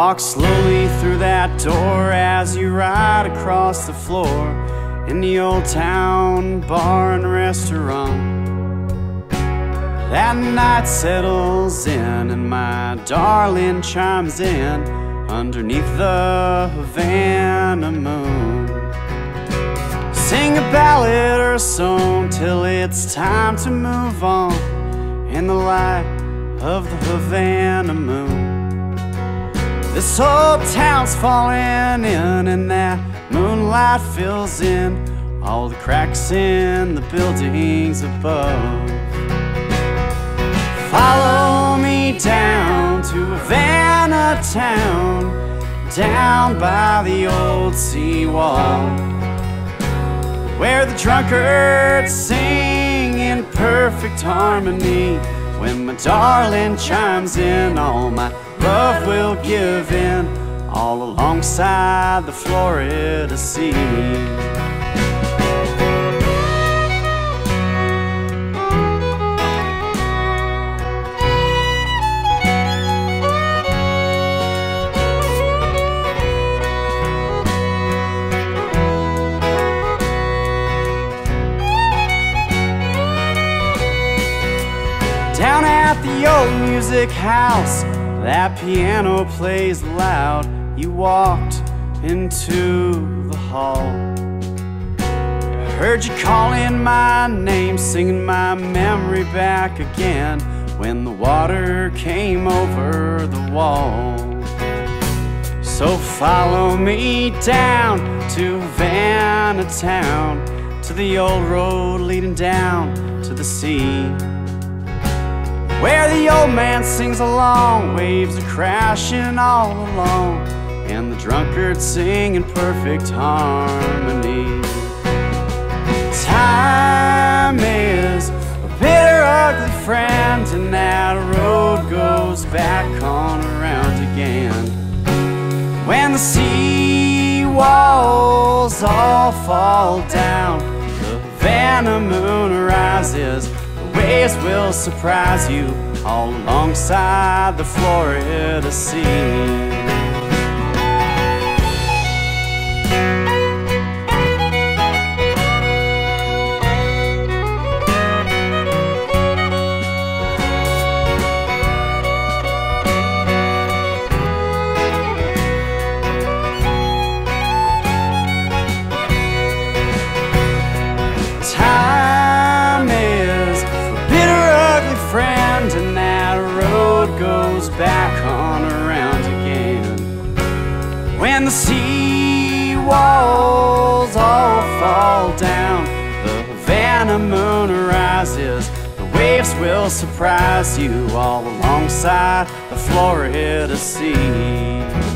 Walk slowly through that door as you ride across the floor in the old town bar and restaurant. That night settles in and my darling chimes in underneath the Havana moon. Sing a ballad or a song till it's time to move on in the light of the Havana moon. This whole town's falling in and that moonlight fills in all the cracks in the buildings above. Follow me down to Havana town, down by the old seawall, where the drunkards sing in perfect harmony. When my darling chimes in, all my love will give in, all alongside the Florida sea. Down at the old music house, that piano plays loud. You walked into the hall, I heard you calling my name, singing my memory back again when the water came over the wall. So follow me down to Havana town, to the old road leading down to the sea, where the old man sings along, waves are crashing all along, and the drunkards sing in perfect harmony. Time is a bitter, ugly friend, and that road goes back on around again. When the sea walls all fall down, the Havana moon rises, waves will surprise you, all alongside the Florida sea. Back on around again. When the sea walls all fall down, the Havana moon rises, the waves will surprise you, all alongside the Florida sea.